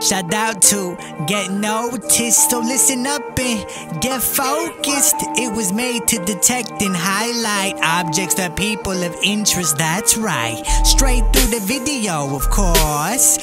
Shout out to Get Noticed, so listen up and get focused. It was made to detect and highlight objects that people of interest, that's right. Straight through the video, of course.